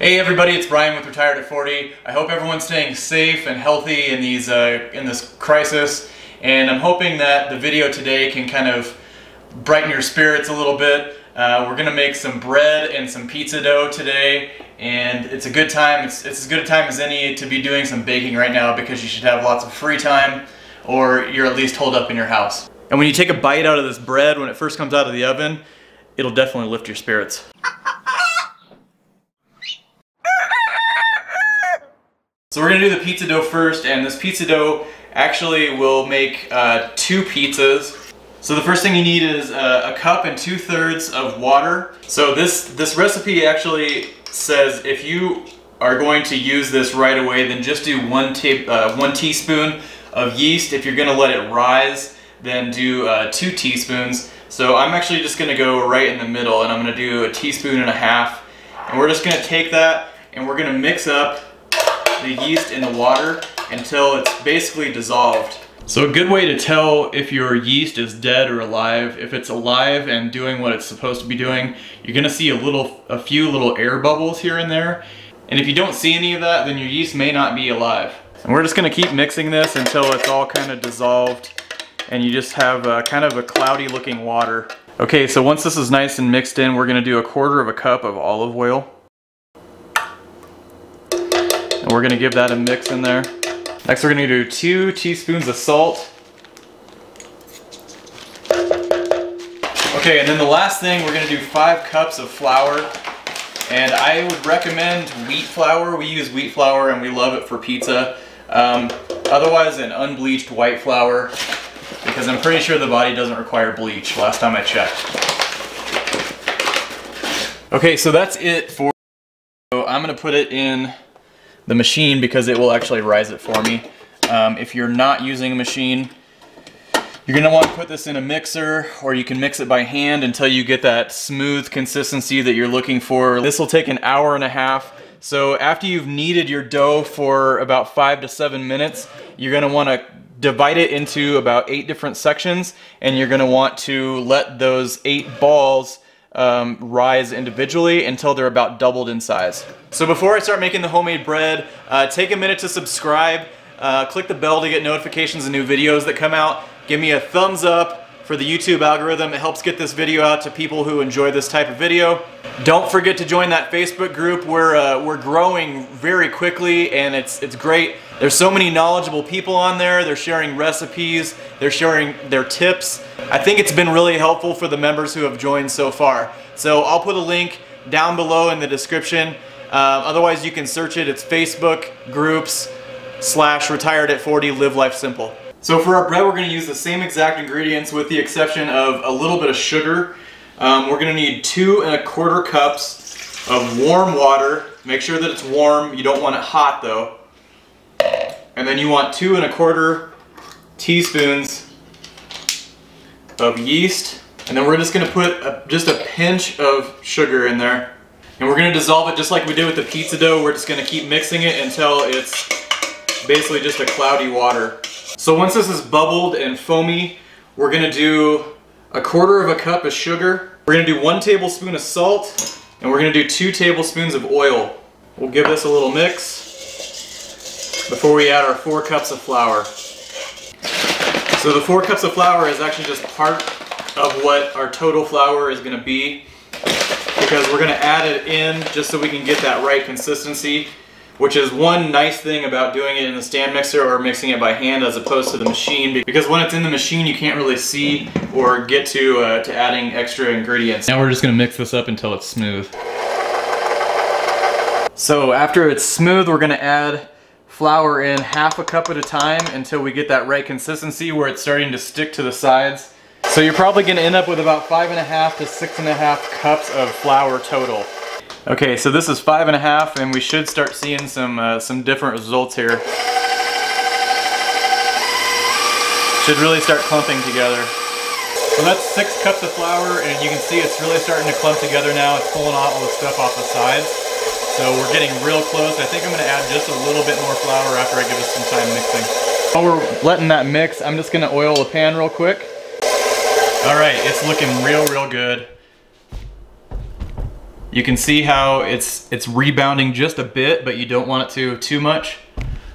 Hey everybody, it's Brian with Retired at 40. I hope everyone's staying safe and healthy in these in this crisis, and I'm hoping that the video today can kind of brighten your spirits a little bit. We're gonna make some bread and some pizza dough today, and it's a good time. It's as good a time as any to be doing some baking right now, because you should have lots of free time, or you're at least holed up in your house. And when you take a bite out of this bread when it first comes out of the oven, it'll definitely lift your spirits. So we're gonna do the pizza dough first, and this pizza dough actually will make two pizzas. So the first thing you need is a cup and 2/3 of water. So this recipe actually says if you are going to use this right away, then just do one teaspoon of yeast. If you're gonna let it rise, then do 2 teaspoons. So I'm actually just gonna go right in the middle, and I'm gonna do 1.5 teaspoons, and we're just gonna take that and we're gonna mix up the yeast in the water until it's basically dissolved. So a good way to tell if your yeast is dead or alive, if it's alive and doing what it's supposed to be doing, you're gonna see a few little air bubbles here and there. And if you don't see any of that, then your yeast may not be alive. And we're just gonna keep mixing this until it's all kind of dissolved and you just have kind of a cloudy looking water. Okay, so once this is nice and mixed in, we're gonna do 1/4 cup of olive oil. And we're gonna give that a mix in there. Next we're gonna do 2 teaspoons of salt. Okay, and then the last thing, we're gonna do 5 cups of flour. And I would recommend wheat flour. We use wheat flour and we love it for pizza. Otherwise an unbleached white flour, because I'm pretty sure the body doesn't require bleach, last time I checked. Okay, so that's it for, so I'm gonna put it in the machine because it will actually rise it for me. If you're not using a machine, you're gonna want to put this in a mixer, or you can mix it by hand until you get that smooth consistency that you're looking for. This will take 1.5 hours. So after you've kneaded your dough for about 5 to 7 minutes, you're gonna want to divide it into about 8 different sections, and you're gonna want to let those 8 balls rise individually until they're about doubled in size. So before I start making the homemade bread, take a minute to subscribe, click the bell to get notifications of new videos that come out. Give me a thumbs up for the YouTube algorithm. It helps get this video out to people who enjoy this type of video. Don't forget to join that Facebook group. We're growing very quickly, and it's great. There's so many knowledgeable people on there. They're sharing recipes, they're sharing their tips. I think it's been really helpful for the members who have joined so far. So I'll put a link down below in the description. Otherwise you can search it. It's Facebook.com/retired at 40 live life simple. So for our bread, we're going to use the same exact ingredients with the exception of a little bit of sugar. We're going to need 2 1/4 cups of warm water. Make sure that it's warm. You don't want it hot though. And then you want 2 1/4 teaspoons of yeast, and then we're just going to put just a pinch of sugar in there, and we're going to dissolve it just like we did with the pizza dough. We're just going to keep mixing it until it's basically just a cloudy water. So once this is bubbled and foamy, we're going to do 1/4 cup of sugar, we're going to do 1 tablespoon of salt, and we're going to do 2 tablespoons of oil. We'll give this a little mix before we add our 4 cups of flour. So the 4 cups of flour is actually just part of what our total flour is going to be, because we're going to add it in just so we can get that right consistency, which is one nice thing about doing it in the stand mixer or mixing it by hand as opposed to the machine, because when it's in the machine you can't really see or get to adding extra ingredients. Now we're just going to mix this up until it's smooth. So after it's smooth, we're going to add flour in 1/2 cup at a time until we get that right consistency where it's starting to stick to the sides. So you're probably going to end up with about 5.5 to 6.5 cups of flour total. Okay, so this is 5.5, and we should start seeing some different results here. Should really start clumping together. So that's 6 cups of flour, and you can see it's really starting to clump together now. It's pulling all the stuff off the sides. So we're getting real close. I think I'm going to add just a little bit more flour after I give this some time mixing. While we're letting that mix, I'm just going to oil the pan real quick. All right, it's looking real good. You can see how it's rebounding just a bit, but you don't want it to too much.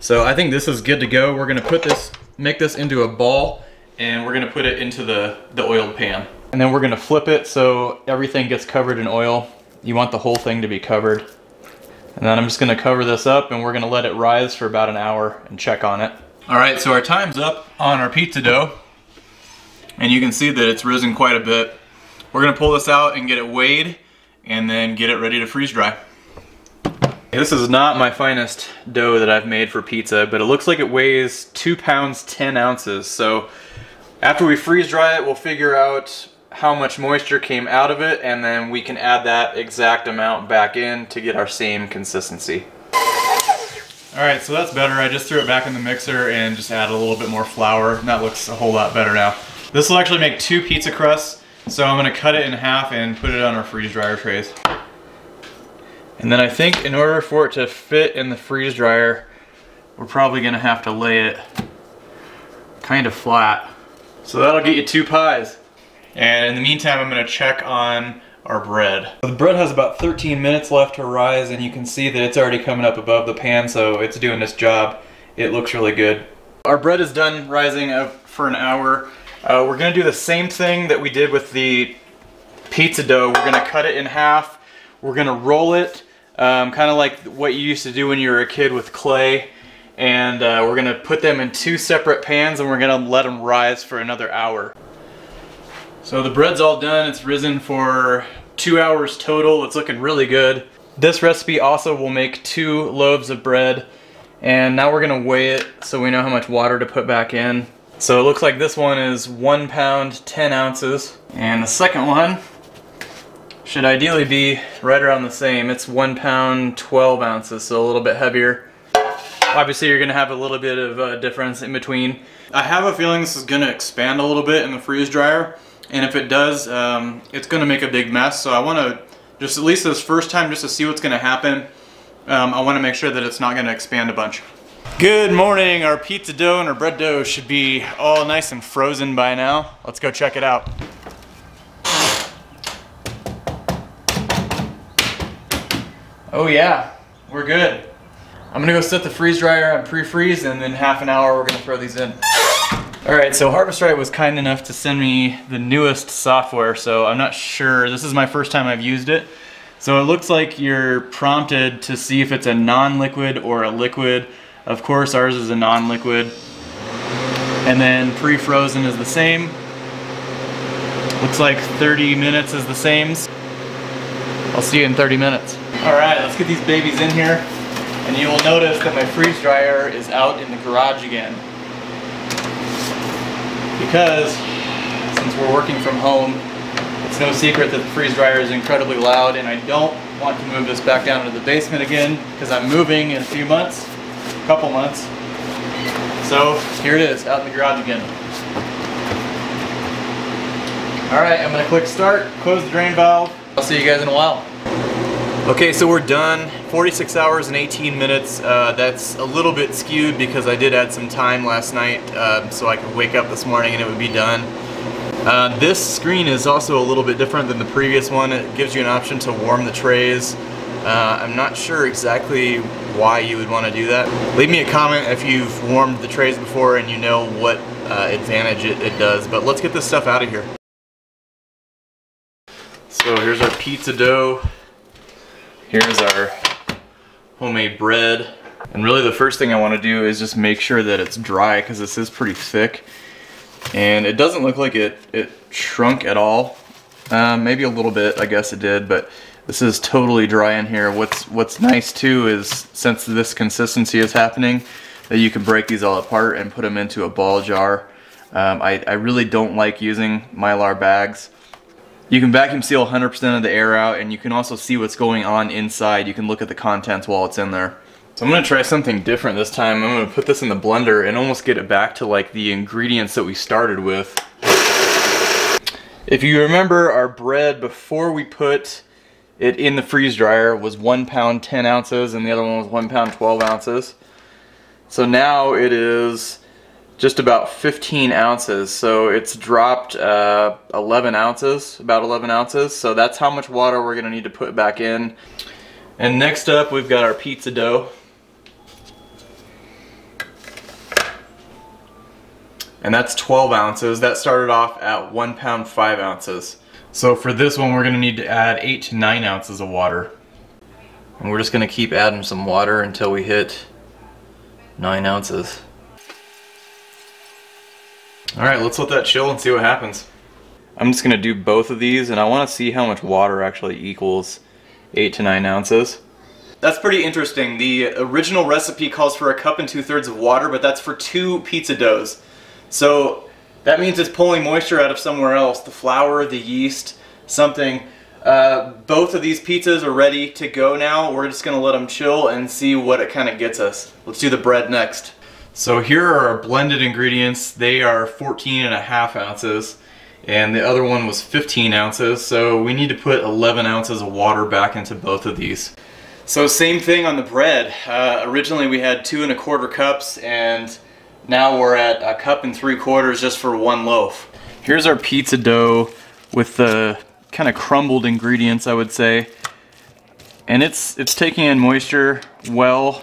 So I think this is good to go. We're gonna put this, make this into a ball, and we're gonna put it into the oiled pan. And then we're gonna flip it so everything gets covered in oil. You want the whole thing to be covered. And then I'm just gonna cover this up and we're gonna let it rise for about an hour and check on it. All right, so our time's up on our pizza dough. And you can see that it's risen quite a bit. We're gonna pull this out and get it weighed and then get it ready to freeze dry. This is not my finest dough that I've made for pizza, but it looks like it weighs 2 pounds, 10 ounces. So after we freeze dry it, we'll figure out how much moisture came out of it, and then we can add that exact amount back in to get our same consistency. All right, so that's better. I just threw it back in the mixer and just added a little bit more flour, and that looks a whole lot better now. This will actually make 2 pizza crusts, so I'm gonna cut it in half and put it on our freeze dryer trays. And then I think in order for it to fit in the freeze dryer, we're probably gonna have to lay it kind of flat. So that'll get you 2 pies. And in the meantime, I'm gonna check on our bread. The bread has about 13 minutes left to rise, and you can see that it's already coming up above the pan, so it's doing its job. It looks really good. Our bread is done rising for an hour. We're gonna do the same thing that we did with the pizza dough. We're gonna cut it in half. We're gonna roll it, kind of like what you used to do when you were a kid with clay. And we're gonna put them in 2 separate pans, and we're gonna let them rise for another hour. So the bread's all done. It's risen for 2 hours total. It's looking really good. This recipe also will make 2 loaves of bread. And now we're gonna weigh it so we know how much water to put back in. So it looks like this one is 1 pound, 10 ounces. And the second one should ideally be right around the same. It's 1 pound, 12 ounces, so a little bit heavier. Obviously you're gonna have a little bit of a difference in between. I have a feeling this is gonna expand a little bit in the freeze dryer. And if it does, it's gonna make a big mess. So I wanna, just at least this first time, just to see what's gonna happen, I wanna make sure that it's not gonna expand a bunch. Good morning, our pizza dough and our bread dough should be all nice and frozen by now. Let's go check it out. Oh yeah, we're good. I'm gonna go set the freeze dryer on pre-freeze, and in half an hour we're gonna throw these in. All right, so Harvest Right was kind enough to send me the newest software, so I'm not sure. This is my first time I've used it. So it looks like you're prompted to see if it's a non-liquid or a liquid. Of course, ours is a non-liquid. And then pre-frozen is the same. Looks like 30 minutes is the same. I'll see you in 30 minutes. All right, let's get these babies in here. And you will notice that my freeze dryer is out in the garage again, because since we're working from home, it's no secret that the freeze dryer is incredibly loud, and I don't want to move this back down into the basement again because I'm moving in a couple months. So here it is, out in the garage again. All right, I'm gonna click start, close the drain valve. I'll see you guys in a while. Okay, so we're done. 46 hours and 18 minutes. That's a little bit skewed because I did add some time last night, so I could wake up this morning and it would be done. This screen is also a little bit different than the previous one. It gives you an option to warm the trays. I'm not sure exactly why you would want to do that. Leave me a comment if you've warmed the trays before and you know what advantage it does, but let's get this stuff out of here. So here's our pizza dough. Here's our homemade bread. And really the first thing I want to do is just make sure that it's dry, because this is pretty thick. And it doesn't look like it shrunk at all. Maybe a little bit, I guess it did, but this is totally dry in here. What's nice too is, since this consistency is happening, that you can break these all apart and put them into a ball jar. I really don't like using Mylar bags. You can vacuum seal 100% of the air out, and you can also see what's going on inside. You can look at the contents while it's in there. So I'm gonna try something different this time. I'm gonna put this in the blender and almost get it back to like the ingredients that we started with. If you remember, our bread before we put it in the freeze dryer was 1 pound, 10 ounces, and the other one was 1 pound, 12 ounces. So now it is just about 15 ounces. So it's dropped 11 ounces, about 11 ounces. So that's how much water we're gonna need to put back in. And next up, we've got our pizza dough. And that's 12 ounces. That started off at 1 pound 5 ounces. So for this one, we're gonna need to add 8 to 9 ounces of water. And we're just gonna keep adding some water until we hit 9 ounces. All right, let's let that chill and see what happens. I'm just gonna do both of these, and I wanna see how much water actually equals 8 to 9 ounces. That's pretty interesting. The original recipe calls for 1 cup and 2/3 of water, but that's for 2 pizza doughs. So that means it's pulling moisture out of somewhere else, the flour, the yeast, something. Both of these pizzas are ready to go now. We're just gonna let them chill and see what it kind of gets us. Let's do the bread next. So here are our blended ingredients. They are 14.5 ounces, and the other one was 15 ounces, so we need to put 11 ounces of water back into both of these. So same thing on the bread. Originally we had 2 1/4 cups, and now we're at 1 cup and 3/4 just for one loaf. Here's our pizza dough with the kind of crumbled ingredients, I would say. And it's taking in moisture well.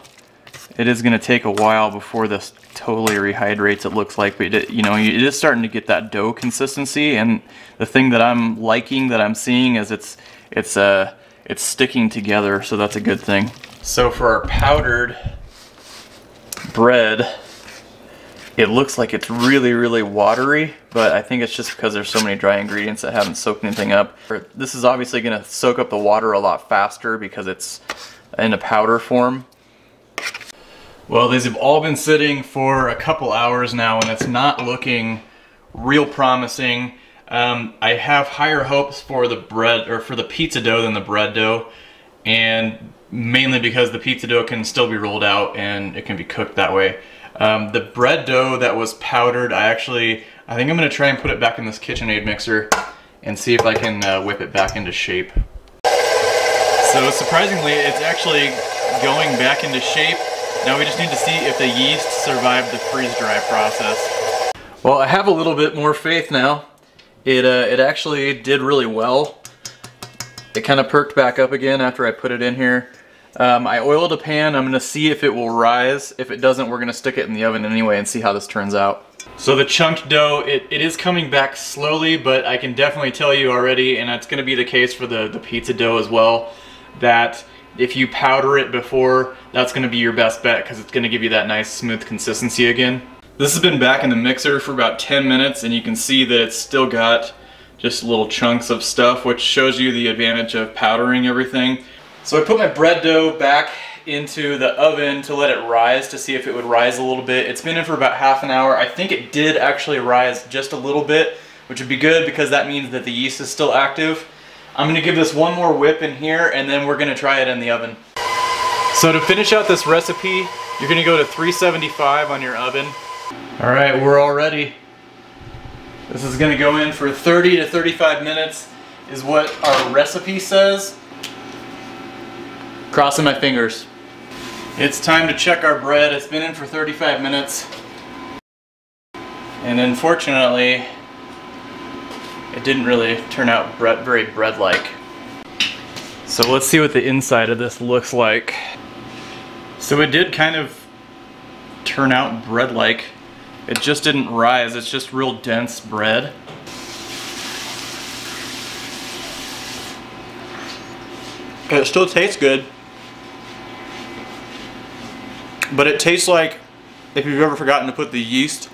It is going to take a while before this totally rehydrates, it looks like, but it, you know, it is starting to get that dough consistency. And the thing that I'm liking, that I'm seeing, is it's sticking together, so that's a good thing. So for our powdered bread, it looks like it's really, really watery, but I think it's just because there's so many dry ingredients that haven't soaked anything up. This is obviously going to soak up the water a lot faster because it's in a powder form. Well, these have all been sitting for a couple hours now, and it's not looking real promising. I have higher hopes for the bread, or for the pizza dough, than the bread dough, and mainly because the pizza dough can still be rolled out and it can be cooked that way. The bread dough that was powdered, I think I'm gonna try and put it back in this KitchenAid mixer and see if I can whip it back into shape. So surprisingly, it's actually going back into shape. Now we just need to see if the yeast survived the freeze-dry process. Well, I have a little bit more faith now. It actually did really well. It kind of perked back up again after I put it in here. I oiled a pan. I'm going to see if it will rise. If it doesn't, we're going to stick it in the oven anyway and see how this turns out. So the chunked dough, it is coming back slowly, but I can definitely tell you already, and that's going to be the case for the pizza dough as well, that if you powder it before, that's going to be your best bet, because it's going to give you that nice smooth consistency again. This has been back in the mixer for about 10 minutes, and you can see that it's still got just little chunks of stuff, which shows you the advantage of powdering everything. So I put my bread dough back into the oven to let it rise, to see if it would rise a little bit. It's been in for about half an hour. I think it did actually rise just a little bit, which would be good because that means that the yeast is still active. I'm gonna give this one more whip in here, and then we're gonna try it in the oven. So to finish out this recipe, you're gonna go to 375 on your oven. All right, we're all ready. This is gonna go in for 30 to 35 minutes is what our recipe says. Crossing my fingers. It's time to check our bread. It's been in for 35 minutes. And unfortunately, it didn't really turn out very bread-like. So let's see what the inside of this looks like. So it did kind of turn out bread-like. It just didn't rise. It's just real dense bread. It still tastes good. But it tastes like if you've ever forgotten to put the yeast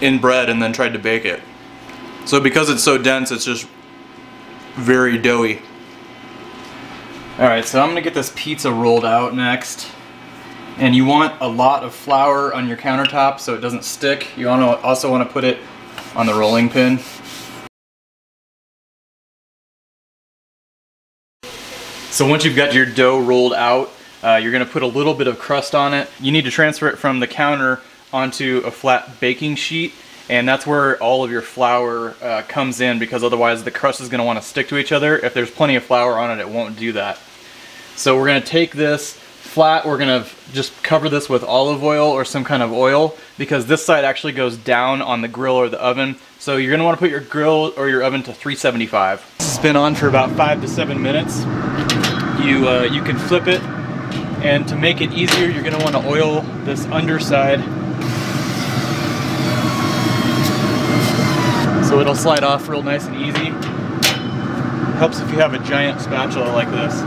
in bread and then tried to bake it. So because it's so dense, it's just very doughy. All right, so I'm gonna get this pizza rolled out next. And you want a lot of flour on your countertop so it doesn't stick. You also wanna put it on the rolling pin. So once you've got your dough rolled out, you're gonna put a little bit of crust on it. You need to transfer it from the counter onto a flat baking sheet, and that's where all of your flour comes in, because otherwise the crust is going to want to stick to each other. If there's plenty of flour on it, it won't do that. So we're going to take this, flat, we're gonna just cover this with olive oil or some kind of oil, because this side actually goes down on the grill or the oven. So you're gonna wanna put your grill or your oven to 375. This has been on for about 5 to 7 minutes. You can flip it, and to make it easier, you're gonna wanna oil this underside so it'll slide off real nice and easy. Helps if you have a giant spatula like this.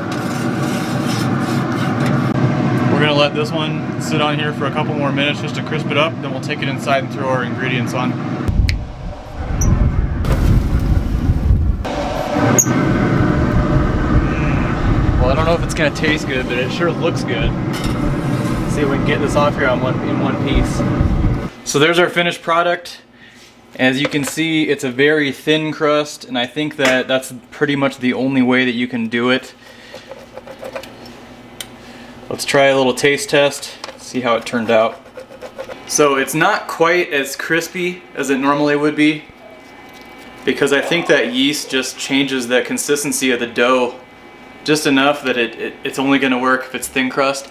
We're gonna let this one sit on here for a couple more minutes just to crisp it up, then we'll take it inside and throw our ingredients on. Well, I don't know if it's gonna taste good, but it sure looks good. Let's see if we can get this off here in one piece. So there's our finished product. As you can see, it's a very thin crust, and I think that that's pretty much the only way that you can do it. Let's try a little taste test, see how it turned out. So it's not quite as crispy as it normally would be, because I think that yeast just changes the consistency of the dough just enough that it's only going to work if it's thin crust.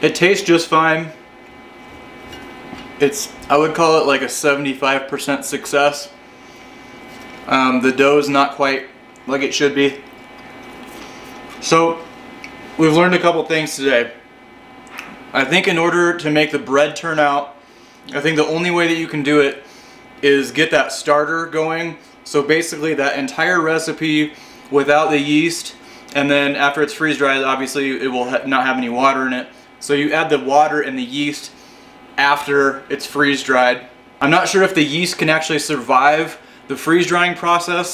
It tastes just fine. I would call it like a 75% success. The dough is not quite like it should be. So, we've learned a couple things today. I think in order to make the bread turn out, I think the only way that you can do it is get that starter going. So basically that entire recipe without the yeast, and then after it's freeze-dried, obviously it will not have any water in it. So you add the water and the yeast after it's freeze-dried. I'm not sure if the yeast can actually survive the freeze-drying process,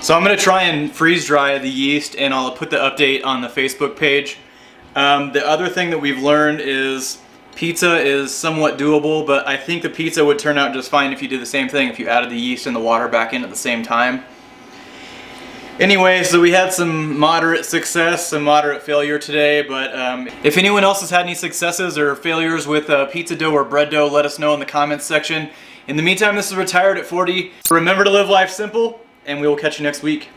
So I'm going to try and freeze dry the yeast, and I'll put the update on the Facebook page. The other thing that we've learned is pizza is somewhat doable, but I think the pizza would turn out just fine if you did the same thing, if you added the yeast and the water back in at the same time. Anyway, so we had some moderate success, some moderate failure today, but if anyone else has had any successes or failures with pizza dough or bread dough, let us know in the comments section. In the meantime, this is Retired at 40. Remember to live life simple, and we will catch you next week.